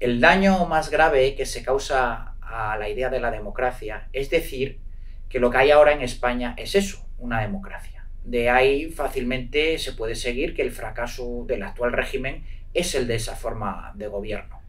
El daño más grave que se causa a la idea de la democracia es decir que lo que hay ahora en España es eso, una democracia. De ahí fácilmente se puede seguir que el fracaso del actual régimen es el de esa forma de gobierno.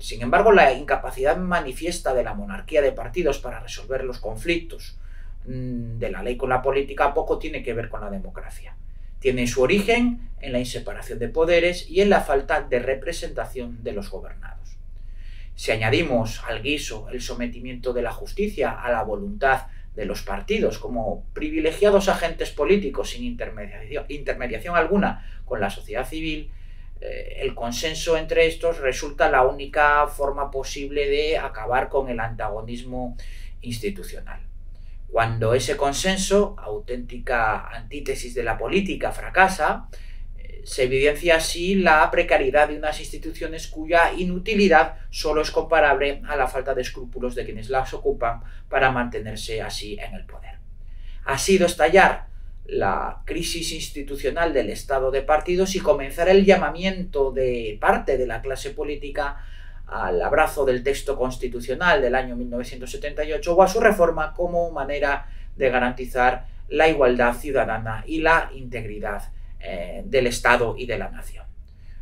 Sin embargo, la incapacidad manifiesta de la monarquía de partidos para resolver los conflictos de la ley con la política poco tiene que ver con la democracia. Tiene su origen en la inseparación de poderes y en la falta de representación de los gobernados. Si añadimos al guiso el sometimiento de la justicia a la voluntad de los partidos como privilegiados agentes políticos sin intermediación alguna con la sociedad civil, el consenso entre estos resulta la única forma posible de acabar con el antagonismo institucional. Cuando ese consenso, auténtica antítesis de la política, fracasa, se evidencia así la precariedad de unas instituciones cuya inutilidad solo es comparable a la falta de escrúpulos de quienes las ocupan para mantenerse así en el poder. Ha sido estallar la crisis institucional del Estado de partidos y comenzar el llamamiento de parte de la clase política al abrazo del texto constitucional del año 1978 o a su reforma como manera de garantizar la igualdad ciudadana y la integridad del Estado y de la nación.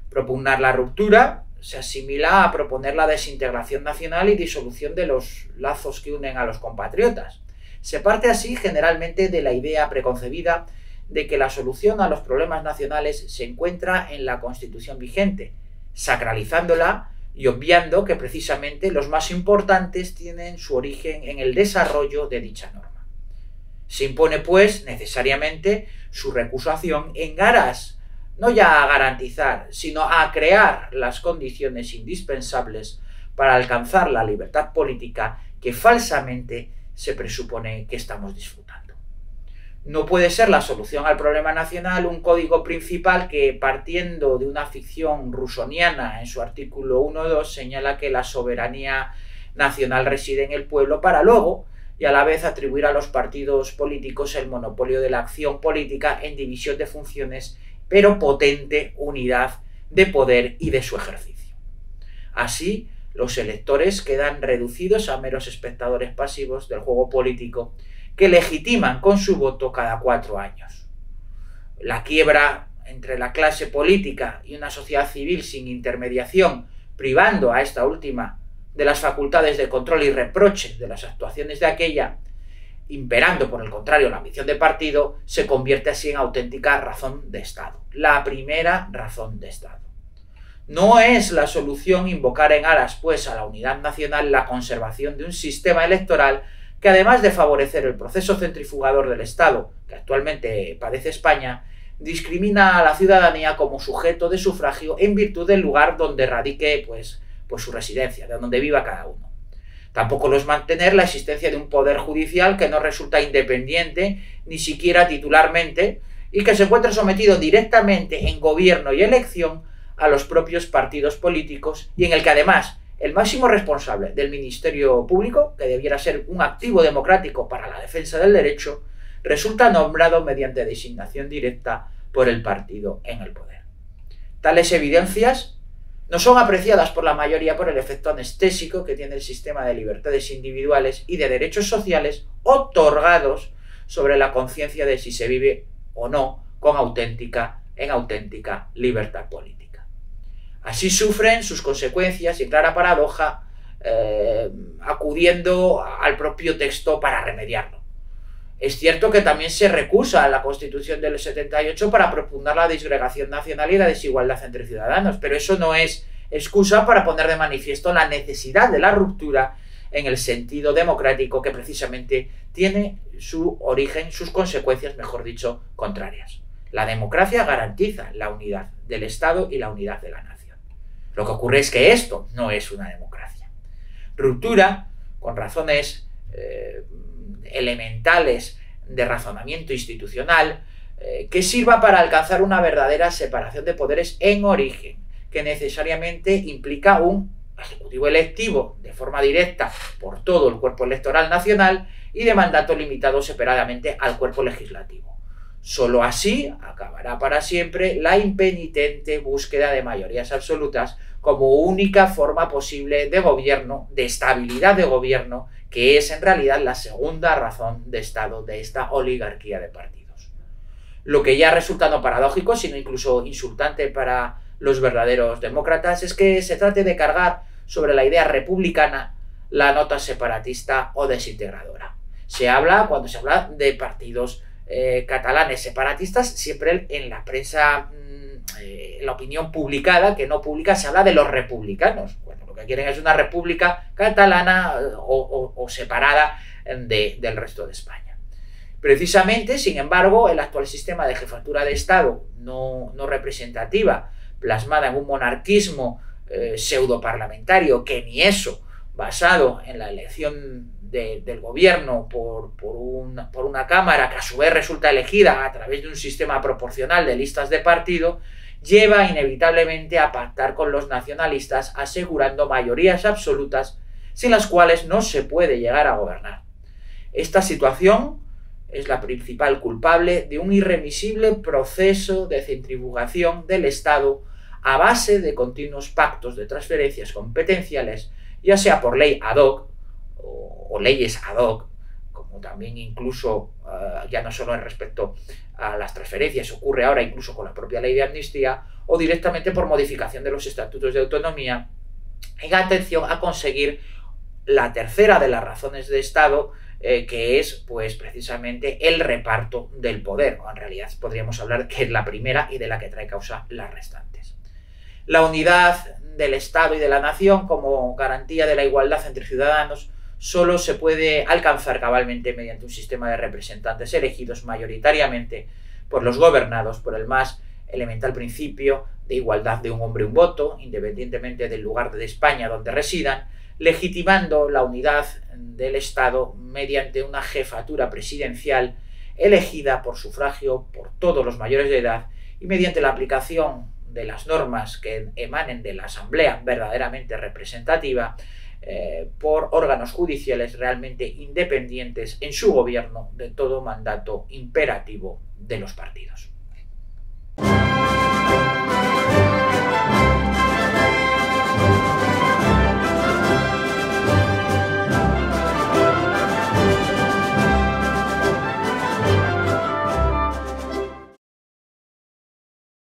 Propugnar la ruptura se asimila a proponer la desintegración nacional y disolución de los lazos que unen a los compatriotas. Se parte así generalmente de la idea preconcebida de que la solución a los problemas nacionales se encuentra en la Constitución vigente, sacralizándola y obviando que precisamente los más importantes tienen su origen en el desarrollo de dicha norma. Se impone, pues, necesariamente su recusación en aras no ya a garantizar, sino a crear las condiciones indispensables para alcanzar la libertad política que falsamente se presupone que estamos disfrutando. No puede ser la solución al problema nacional un código principal que, partiendo de una ficción rusoniana en su artículo 1.2, señala que la soberanía nacional reside en el pueblo para luego, y a la vez atribuir a los partidos políticos el monopolio de la acción política en división de funciones, pero potente unidad de poder y de su ejercicio. Así, los electores quedan reducidos a meros espectadores pasivos del juego político que legitiman con su voto cada 4 años. La quiebra entre la clase política y una sociedad civil sin intermediación, privando a esta última de las facultades de control y reproche de las actuaciones de aquella, imperando por el contrario la ambición de partido, se convierte así en auténtica razón de Estado. La primera razón de Estado. No es la solución invocar en aras, pues, a la unidad nacional la conservación de un sistema electoral que, además de favorecer el proceso centrifugador del Estado, que actualmente padece España, discrimina a la ciudadanía como sujeto de sufragio en virtud del lugar donde radique pues su residencia, de donde viva cada uno. Tampoco lo es mantener la existencia de un poder judicial que no resulta independiente, ni siquiera titularmente, y que se encuentra sometido directamente en gobierno y elección a los propios partidos políticos, y en el que además el máximo responsable del Ministerio Público, que debiera ser un activo democrático para la defensa del derecho, resulta nombrado mediante designación directa por el partido en el poder. Tales evidencias no son apreciadas por la mayoría por el efecto anestésico que tiene el sistema de libertades individuales y de derechos sociales otorgados sobre la conciencia de si se vive o no en auténtica libertad política. Así sufren sus consecuencias y en clara paradoja acudiendo al propio texto para remediarlo. Es cierto que también se recusa a la Constitución del 78 para propugnar la disgregación nacional y la desigualdad entre ciudadanos, pero eso no es excusa para poner de manifiesto la necesidad de la ruptura en el sentido democrático que precisamente tiene su origen, sus consecuencias, mejor dicho, contrarias. La democracia garantiza la unidad del Estado y la unidad de la nación. Lo que ocurre es que esto no es una democracia. Ruptura, con razones elementales de razonamiento institucional, que sirva para alcanzar una verdadera separación de poderes en origen, que necesariamente implica un ejecutivo electivo de forma directa por todo el cuerpo electoral nacional y de mandato limitado separadamente al cuerpo legislativo. Solo así acabará para siempre la impenitente búsqueda de mayorías absolutas como única forma posible de gobierno, de estabilidad de gobierno, que es en realidad la segunda razón de Estado de esta oligarquía de partidos. Lo que ya resulta no paradójico, sino incluso insultante para los verdaderos demócratas, es que se trate de cargar sobre la idea republicana la nota separatista o desintegradora. Se habla, cuando se habla de partidos catalanes separatistas, siempre en la prensa, en la opinión publicada, que no pública, se habla de los republicanos. Bueno, lo que quieren es una república catalana o separada del resto de España. Precisamente, sin embargo, el actual sistema de jefatura de Estado no representativa, plasmada en un monarquismo pseudo-parlamentario, que ni eso, basado en la elección del gobierno por una Cámara que a su vez resulta elegida a través de un sistema proporcional de listas de partido, lleva inevitablemente a pactar con los nacionalistas, asegurando mayorías absolutas sin las cuales no se puede llegar a gobernar. Esta situación es la principal culpable de un irremisible proceso de centrifugación del Estado a base de continuos pactos de transferencias competenciales, ya sea por ley ad hoc o leyes ad hoc, como también incluso, ya no solo respecto a las transferencias, ocurre ahora incluso con la propia ley de amnistía, o directamente por modificación de los estatutos de autonomía, en atención a conseguir la tercera de las razones de Estado, que es pues precisamente el reparto del poder, o en realidad podríamos hablar que es la primera y de la que trae causa las restantes. La unidad del Estado y de la nación como garantía de la igualdad entre ciudadanos solo se puede alcanzar cabalmente mediante un sistema de representantes elegidos mayoritariamente por los gobernados por el más elemental principio de igualdad de un hombre y un voto, independientemente del lugar de España donde residan, legitimando la unidad del Estado mediante una jefatura presidencial elegida por sufragio por todos los mayores de edad y mediante la aplicación de las normas que emanen de la Asamblea verdaderamente representativa, por órganos judiciales realmente independientes en su gobierno de todo mandato imperativo de los partidos.